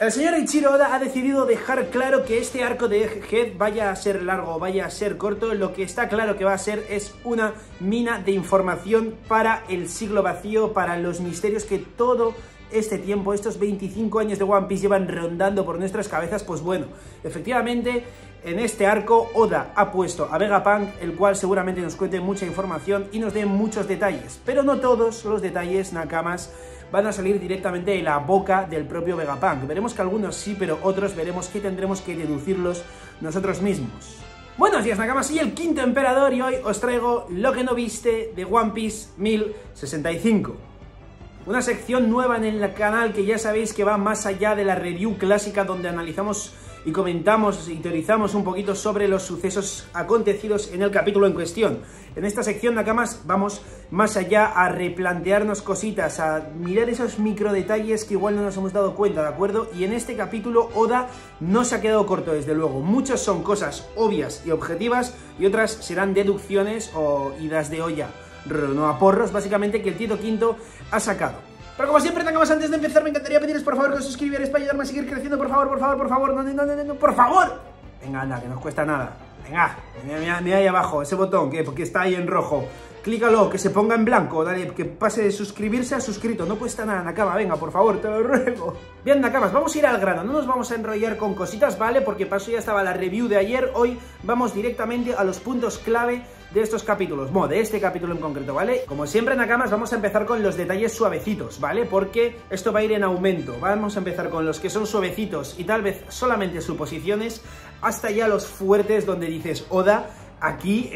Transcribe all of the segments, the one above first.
El señor Eiichiro Oda ha decidido dejar claro que este arco de Egghead, vaya a ser largo o vaya a ser corto, lo que está claro que va a ser es una mina de información para el siglo vacío, para los misterios que todo este tiempo, estos 25 años de One Piece llevan rondando por nuestras cabezas. Pues bueno, efectivamente, en este arco Oda ha puesto a Vegapunk, el cual seguramente nos cuente mucha información y nos dé muchos detalles, pero no todos los detalles, nakamas, van a salir directamente de la boca del propio Vegapunk. Veremos que algunos sí, pero otros veremos que tendremos que deducirlos nosotros mismos. Buenos días, nakamas, soy el Quinto Emperador y hoy os traigo lo que no viste de One Piece 1065. Una sección nueva en el canal que ya sabéis que va más allá de la review clásica, donde analizamos y comentamos y teorizamos un poquito sobre los sucesos acontecidos en el capítulo en cuestión. En esta sección, nakamas, vamos más allá a replantearnos cositas, a mirar esos micro detalles que igual no nos hemos dado cuenta, ¿de acuerdo? Y en este capítulo Oda no se ha quedado corto, desde luego. Muchas son cosas obvias y objetivas y otras serán deducciones o idas de olla, Roronoa porros, básicamente, que el Tito Quinto ha sacado. Pero como siempre, nakamas, antes de empezar me encantaría pediros por favor que os suscribierais para ayudarme a seguir creciendo, por favor, no, por favor. Venga, anda, que no os cuesta nada. Venga, mira ahí abajo, ese botón que está ahí en rojo. Clícalo, que se ponga en blanco, dale, que pase de suscribirse a suscrito. No cuesta nada, nakama, venga, por favor, te lo ruego. Bien, nakamas, vamos a ir al grano, no nos vamos a enrollar con cositas, ¿vale? Porque paso ya estaba la review de ayer, hoy vamos directamente a los puntos clave de estos capítulos, bueno, de este capítulo en concreto, ¿vale? Como siempre, nakamas, vamos a empezar con los detalles suavecitos, ¿vale? Porque esto va a ir en aumento, vamos a empezar con los que son suavecitos y tal vez solamente suposiciones, hasta ya los fuertes donde dices, Oda, aquí,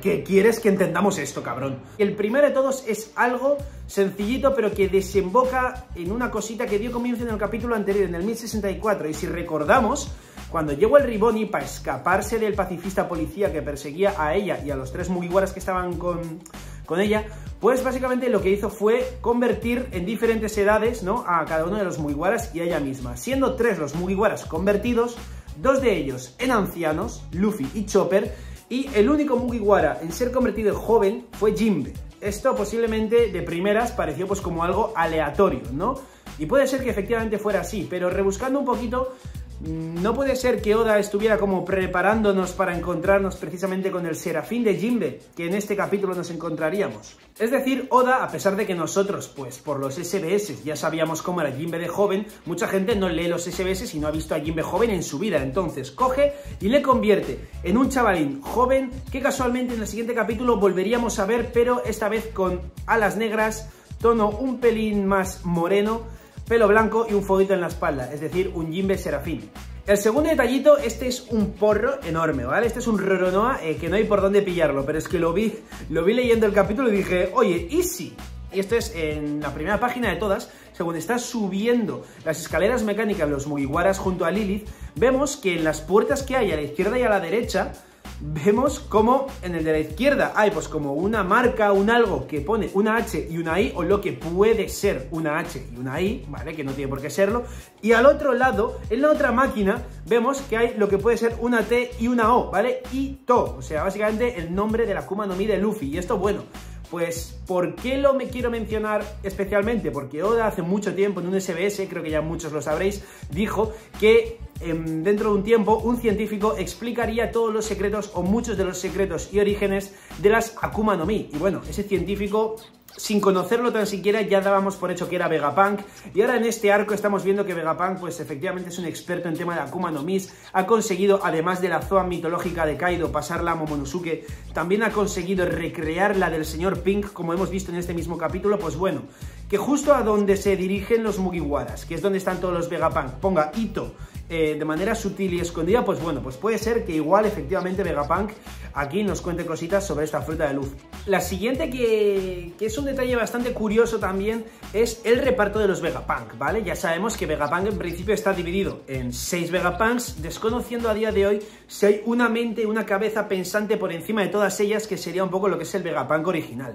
¿qué quieres que entendamos esto, cabrón? El primero de todos es algo sencillito, pero que desemboca en una cosita que dio comienzo en el capítulo anterior, en el 1064, y si recordamos, cuando llegó el Riboni para escaparse del pacifista policía que perseguía a ella y a los tres Mugiwaras que estaban con ella, pues básicamente lo que hizo fue convertir en diferentes edades, ¿no?, a cada uno de los Mugiwaras y a ella misma, siendo tres los Mugiwaras convertidos, dos de ellos en ancianos, Luffy y Chopper, y el único Mugiwara en ser convertido en joven fue Jinbe. Esto posiblemente de primeras pareció pues como algo aleatorio, ¿no? Y puede ser que efectivamente fuera así, pero rebuscando un poquito, no puede ser que Oda estuviera como preparándonos para encontrarnos precisamente con el serafín de Jinbe, que en este capítulo nos encontraríamos. Es decir, Oda, a pesar de que nosotros, pues por los SBS ya sabíamos cómo era Jinbe de joven, mucha gente no lee los SBS y no ha visto a Jinbe joven en su vida, entonces coge y le convierte en un chavalín joven que casualmente en el siguiente capítulo volveríamos a ver, pero esta vez con alas negras, tono un pelín más moreno, pelo blanco y un foguito en la espalda, es decir, un Jinbe serafín. El segundo detallito, este es un porro enorme, ¿vale? Este es un Roronoa que no hay por dónde pillarlo, pero es que lo vi leyendo el capítulo y dije, oye, easy. Y esto es en la primera página de todas, según está subiendo las escaleras mecánicas los Mugiwaras junto a Lilith, vemos que en las puertas que hay a la izquierda y a la derecha, vemos como en el de la izquierda hay pues como una marca, un algo que pone una H y una I, o lo que puede ser una H y una I, ¿vale? Que no tiene por qué serlo. Y al otro lado, en la otra máquina, vemos que hay lo que puede ser una T y una O, ¿vale? Y To, o sea, básicamente el nombre de la Akuma no Mi de Luffy. Y esto, bueno, pues ¿por qué lo me quiero mencionar especialmente? Porque Oda hace mucho tiempo en un SBS, creo que ya muchos lo sabréis, dijo que dentro de un tiempo un científico explicaría todos los secretos o muchos de los secretos y orígenes de las Akuma no Mi. Y bueno, ese científico, sin conocerlo tan siquiera, ya dábamos por hecho que era Vegapunk, y ahora en este arco estamos viendo que Vegapunk pues efectivamente es un experto en tema de Akuma no Mis, ha conseguido, además de la Zoan mitológica de Kaido, pasarla a Momonosuke, también ha conseguido recrear la del señor Pink, como hemos visto en este mismo capítulo. Pues bueno, que justo a donde se dirigen los Mugiwaras, que es donde están todos los Vegapunk, ponga Ito de manera sutil y escondida, pues bueno, pues puede ser que igual efectivamente Vegapunk aquí nos cuente cositas sobre esta fruta de luz. La siguiente, que es un detalle bastante curioso también, es el reparto de los Vegapunk, ¿vale? Ya sabemos que Vegapunk en principio está dividido en 6 Vegapunks, desconociendo a día de hoy si hay una mente, una cabeza pensante por encima de todas ellas, que sería un poco lo que es el Vegapunk original.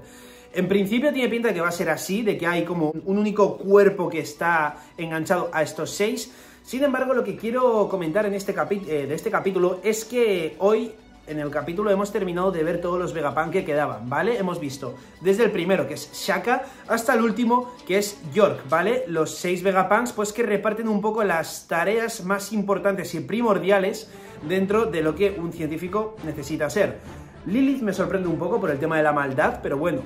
En principio tiene pinta de que va a ser así, de que hay como un único cuerpo que está enganchado a estos 6. Sin embargo, lo que quiero comentar en este de este capítulo es que hoy en el capítulo hemos terminado de ver todos los Vegapunk que quedaban, ¿vale? Hemos visto desde el primero, que es Shaka, hasta el último, que es York, ¿vale? Los 6 Vegapunks, pues que reparten un poco las tareas más importantes y primordiales dentro de lo que un científico necesita ser. Lilith me sorprende un poco por el tema de la maldad, pero bueno,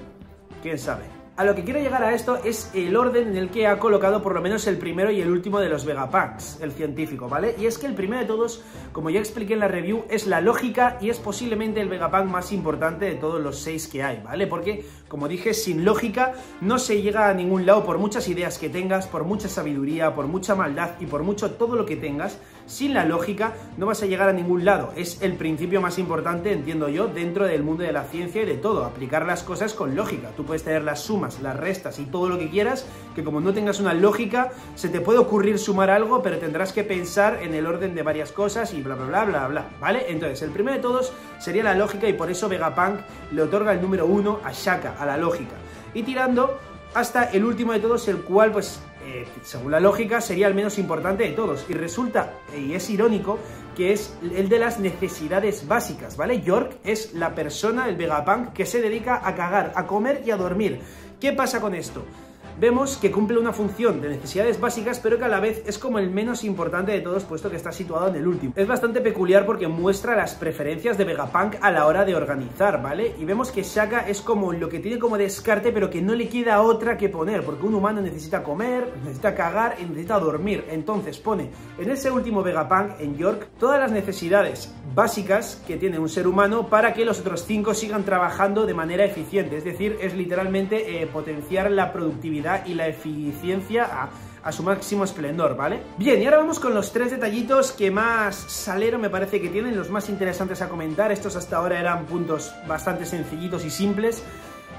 quién sabe. A lo que quiero llegar a esto es el orden en el que ha colocado por lo menos el primero y el último de los Vegapunks, el científico, ¿vale? Y es que el primero de todos, como ya expliqué en la review, es la lógica y es posiblemente el Vegapunk más importante de todos los 6 que hay, ¿vale? Porque, como dije, sin lógica no se llega a ningún lado por muchas ideas que tengas, por mucha sabiduría, por mucha maldad y por mucho todo lo que tengas. Sin la lógica no vas a llegar a ningún lado. Es el principio más importante, entiendo yo, dentro del mundo de la ciencia y de todo. Aplicar las cosas con lógica. Tú puedes tener las sumas, las restas y todo lo que quieras, que como no tengas una lógica, se te puede ocurrir sumar algo, pero tendrás que pensar en el orden de varias cosas y bla bla bla bla bla, ¿vale? Entonces, el primero de todos sería la lógica y por eso Vegapunk le otorga el número 1 a Shaka, a la lógica. Y tirando hasta el último de todos, el cual, pues, según la lógica, sería el menos importante de todos. Y resulta, y es irónico, que es el de las necesidades básicas, ¿vale? York es la persona, el Vegapunk, que se dedica a cagar, a comer y a dormir. ¿Qué pasa con esto? Vemos que cumple una función de necesidades básicas, pero que a la vez es como el menos importante de todos, puesto que está situado en el último. Es bastante peculiar porque muestra las preferencias de Vegapunk a la hora de organizar, ¿vale? Y vemos que Shaka es como lo que tiene como descarte, pero que no le queda otra que poner, porque un humano necesita comer, necesita cagar y necesita dormir. Entonces pone en ese último Vegapunk, en York, todas las necesidades básicas que tiene un ser humano para que los otros 5 sigan trabajando de manera eficiente. Es decir, es literalmente potenciar la productividad y la eficiencia a su máximo esplendor, ¿vale? Bien, y ahora vamos con los 3 detallitos que más salero me parece que tienen, los más interesantes a comentar. Estos hasta ahora eran puntos bastante sencillitos y simples.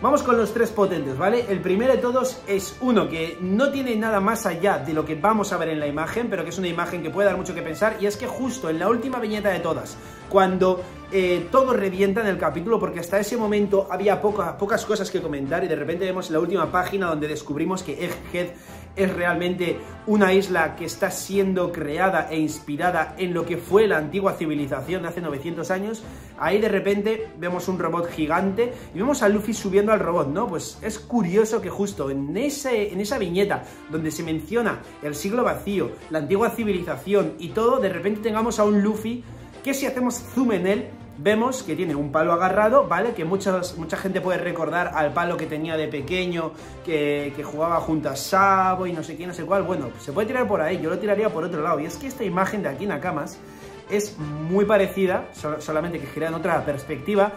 Vamos con los 3 potentes, ¿vale? El primero de todos es uno que no tiene nada más allá de lo que vamos a ver en la imagen, pero que es una imagen que puede dar mucho que pensar, y es que justo en la última viñeta de todas, cuando todo revienta en el capítulo, porque hasta ese momento había pocas cosas que comentar, y de repente vemos la última página donde descubrimos que Egghead es realmente una isla que está siendo creada e inspirada en lo que fue la antigua civilización de hace 900 años. Ahí de repente vemos un robot gigante y vemos a Luffy subiendo al robot, ¿no? Pues es curioso que justo en esa viñeta donde se menciona el siglo vacío, la antigua civilización y todo, de repente tengamos a un Luffy que, si hacemos zoom en él, vemos que tiene un palo agarrado, ¿vale? Que mucha gente puede recordar al palo que tenía de pequeño, que jugaba junto a Sabo y no sé quién, no sé cuál. Bueno, se puede tirar por ahí, yo lo tiraría por otro lado. Y es que esta imagen de aquí, Nakamas, es muy parecida, solamente que gira en otra perspectiva,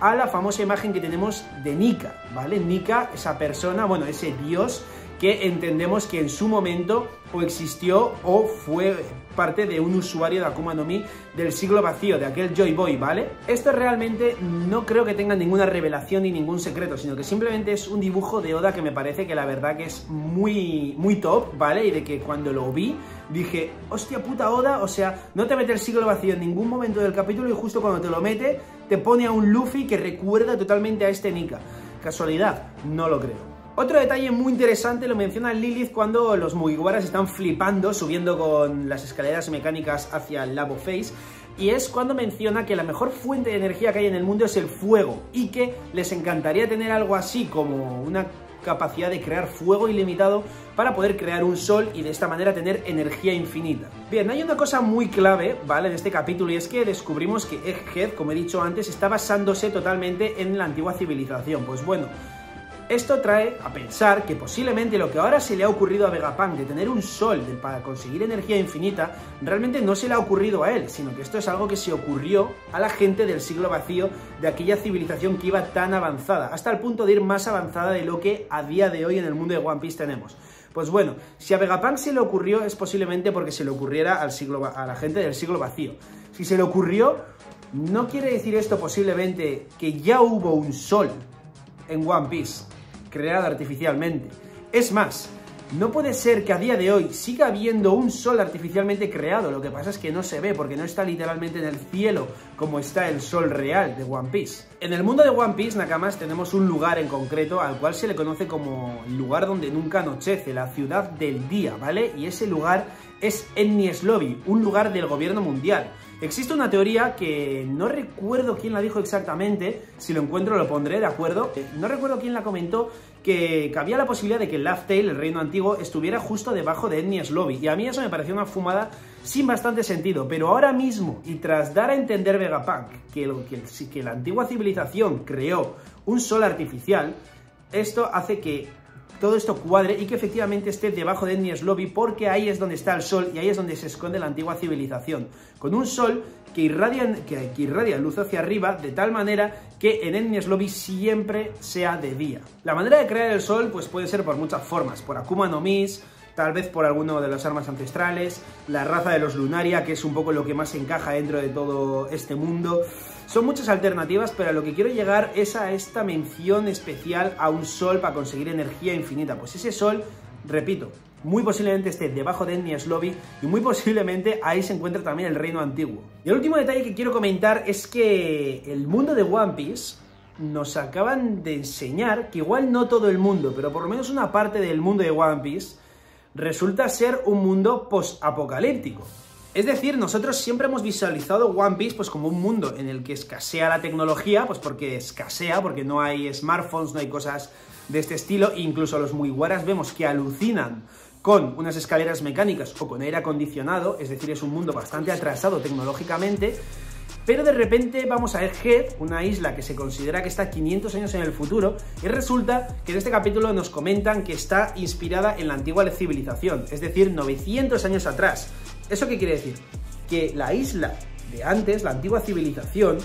a la famosa imagen que tenemos de Nika, ¿vale? Nika, esa persona, bueno, ese dios que entendemos que en su momento o existió o fue parte de un usuario de Akuma no Mi del siglo vacío, de aquel Joy Boy, ¿vale? Esto realmente no creo que tenga ninguna revelación ni ningún secreto, sino que simplemente es un dibujo de Oda que me parece que la verdad que es muy, muy top, ¿vale? Y de que cuando lo vi dije, hostia puta Oda, o sea, no te mete el siglo vacío en ningún momento del capítulo y justo cuando te lo mete te pone a un Luffy que recuerda totalmente a este Nika. ¿Casualidad? No lo creo. Otro detalle muy interesante lo menciona Lilith cuando los Mugiwaras están flipando, subiendo con las escaleras mecánicas hacia el Labo Face, y es cuando menciona que la mejor fuente de energía que hay en el mundo es el fuego, y que les encantaría tener algo así como una capacidad de crear fuego ilimitado para poder crear un sol y de esta manera tener energía infinita. Bien, hay una cosa muy clave, ¿vale?, en este capítulo, y es que descubrimos que Egghead, como he dicho antes, está basándose totalmente en la antigua civilización. Pues bueno, esto trae a pensar que posiblemente lo que ahora se le ha ocurrido a Vegapunk de tener un sol para conseguir energía infinita, realmente no se le ha ocurrido a él, sino que esto es algo que se ocurrió a la gente del siglo vacío, de aquella civilización que iba tan avanzada, hasta el punto de ir más avanzada de lo que a día de hoy en el mundo de One Piece tenemos. Pues bueno, si a Vegapunk se le ocurrió, es posiblemente porque se le ocurriera a la gente del siglo vacío. Si se le ocurrió, ¿no quiere decir esto posiblemente que ya hubo un sol en One Piece creada artificialmente? Es más, no puede ser que a día de hoy siga habiendo un sol artificialmente creado, lo que pasa es que no se ve porque no está literalmente en el cielo como está el sol real de One Piece. En el mundo de One Piece, Nakamas, tenemos un lugar en concreto al cual se le conoce como el lugar donde nunca anochece, la ciudad del día, ¿vale? Y ese lugar es Enies Lobby, un lugar del gobierno mundial. Existe una teoría que no recuerdo quién la dijo exactamente, si lo encuentro lo pondré, ¿de acuerdo? No recuerdo quién la comentó, que había la posibilidad de que el Laugh Tale, el reino antiguo, estuviera justo debajo de Enies Lobby, y a mí eso me pareció una fumada sin bastante sentido, pero ahora mismo, y tras dar a entender Vegapunk que la antigua civilización creó un sol artificial, esto hace que todo esto cuadre y que efectivamente esté debajo de Enies Lobby, porque ahí es donde está el sol y ahí es donde se esconde la antigua civilización, con un sol que irradia luz hacia arriba de tal manera que en Enies Lobby siempre sea de día. La manera de crear el sol pues puede ser por muchas formas, por Akuma no Mi, tal vez por alguno de las armas ancestrales, la raza de los Lunaria, que es un poco lo que más encaja dentro de todo este mundo. Son muchas alternativas, pero a lo que quiero llegar es a esta mención especial a un sol para conseguir energía infinita. Pues ese sol, repito, muy posiblemente esté debajo de Enies Lobby y muy posiblemente ahí se encuentra también el reino antiguo. Y el último detalle que quiero comentar es que el mundo de One Piece nos acaban de enseñar que igual no todo el mundo, pero por lo menos una parte del mundo de One Piece resulta ser un mundo post-apocalíptico. Es decir, nosotros siempre hemos visualizado One Piece pues como un mundo en el que escasea la tecnología, pues porque escasea, porque no hay smartphones, no hay cosas de este estilo, e incluso los Mugiwaras vemos que alucinan con unas escaleras mecánicas o con aire acondicionado, es decir, es un mundo bastante atrasado tecnológicamente, pero de repente vamos a Egghead, una isla que se considera que está 500 años en el futuro, y resulta que en este capítulo nos comentan que está inspirada en la antigua civilización, es decir, 900 años atrás. ¿Eso qué quiere decir? Que la isla de antes, la antigua civilización,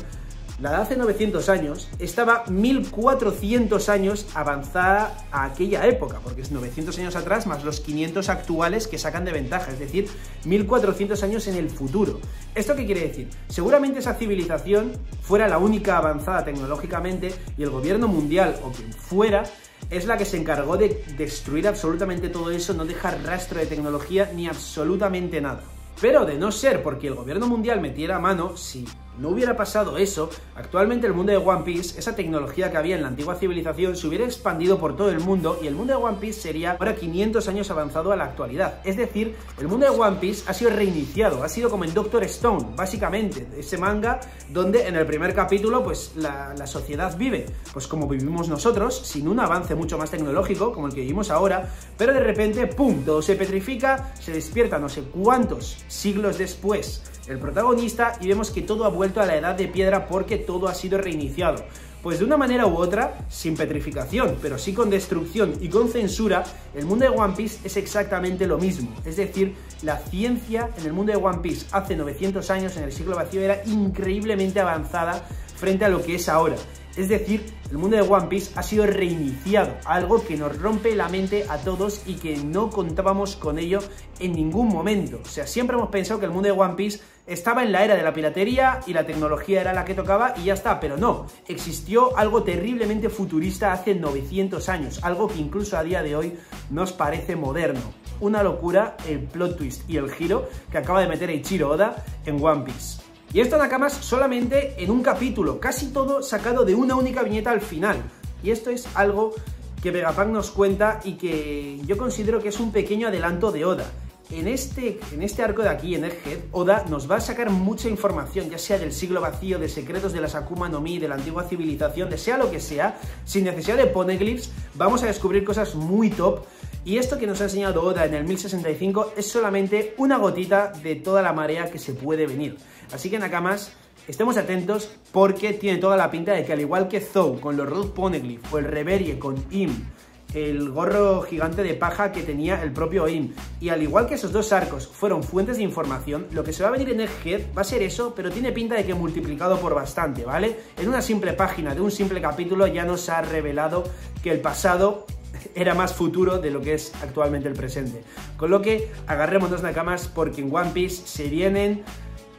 la de hace 900 años, estaba 1400 años avanzada a aquella época, porque es 900 años atrás más los 500 actuales que sacan de ventaja, es decir, 1400 años en el futuro. ¿Esto qué quiere decir? Seguramente esa civilización fuera la única avanzada tecnológicamente y el gobierno mundial o quien fuera es la que se encargó de destruir absolutamente todo eso, no dejar rastro de tecnología ni absolutamente nada. Pero de no ser porque el gobierno mundial metiera mano, si no hubiera pasado eso, actualmente el mundo de One Piece, esa tecnología que había en la antigua civilización, se hubiera expandido por todo el mundo y el mundo de One Piece sería ahora 500 años avanzado a la actualidad. Es decir, el mundo de One Piece ha sido reiniciado, ha sido como en Doctor Stone, básicamente, ese manga donde en el primer capítulo pues la sociedad vive, pues como vivimos nosotros, sin un avance mucho más tecnológico como el que vivimos ahora, pero de repente, ¡pum!, todo se petrifica, se despierta no sé cuántos siglos después el protagonista y vemos que todo ha vuelto a la edad de piedra porque todo ha sido reiniciado. Pues de una manera u otra, sin petrificación, pero sí con destrucción y con censura, el mundo de One Piece es exactamente lo mismo. Es decir, la ciencia en el mundo de One Piece hace 900 años, en el siglo vacío, era increíblemente avanzada frente a lo que es ahora. Es decir, el mundo de One Piece ha sido reiniciado, algo que nos rompe la mente a todos y que no contábamos con ello en ningún momento. O sea, siempre hemos pensado que el mundo de One Piece estaba en la era de la piratería y la tecnología era la que tocaba y ya está, pero no, existió algo terriblemente futurista hace 900 años, algo que incluso a día de hoy nos parece moderno. Una locura el plot twist y el giro que acaba de meter Eiichiro Oda en One Piece. Y esto, Nakamas, solamente en un capítulo, casi todo sacado de una única viñeta al final. Y esto es algo que Vegapunk nos cuenta y que yo considero que es un pequeño adelanto de Oda. En este arco de aquí, en Egghead, Oda nos va a sacar mucha información, ya sea del siglo vacío, de secretos de las Akuma no Mi, de la antigua civilización, de sea lo que sea, sin necesidad de poneglyphs, vamos a descubrir cosas muy top. Y esto que nos ha enseñado Oda en el 1065 es solamente una gotita de toda la marea que se puede venir. Así que, Nakamas, estemos atentos porque tiene toda la pinta de que, al igual que Zou con los Road Poneglyph o el Reverie con Im, el gorro gigante de paja que tenía el propio Im, y al igual que esos dos arcos fueron fuentes de información, lo que se va a venir en Egghead va a ser eso, pero tiene pinta de que multiplicado por bastante, ¿vale? En una simple página de un simple capítulo ya nos ha revelado que el pasado era más futuro de lo que es actualmente el presente. Con lo que agarrémonos, Nakamas, porque en One Piece se vienen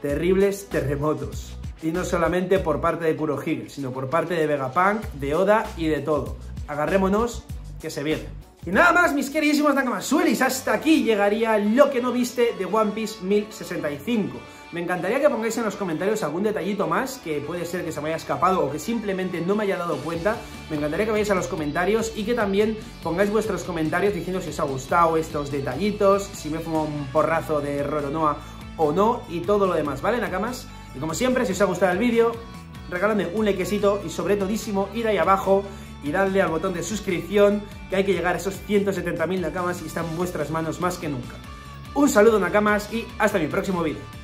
terribles terremotos. Y no solamente por parte de Kurohige, sino por parte de Vegapunk, de Oda y de todo. Agarrémonos, que se viene. Y nada más, mis queridísimos Nakamasuelis, hasta aquí llegaría lo que no viste de One Piece 1065. Me encantaría que pongáis en los comentarios algún detallito más que puede ser que se me haya escapado o que simplemente no me haya dado cuenta. Me encantaría que vayáis a los comentarios y que también pongáis vuestros comentarios diciendo si os ha gustado estos detallitos, si me he fumado un porrazo de Roronoa o no y todo lo demás, ¿vale, Nakamas? Y como siempre, si os ha gustado el vídeo, regaladme un likecito y sobre todísimo, ir ahí abajo y darle al botón de suscripción, que hay que llegar a esos 170.000 Nakamas y está en vuestras manos más que nunca. Un saludo, Nakamas, y hasta mi próximo vídeo.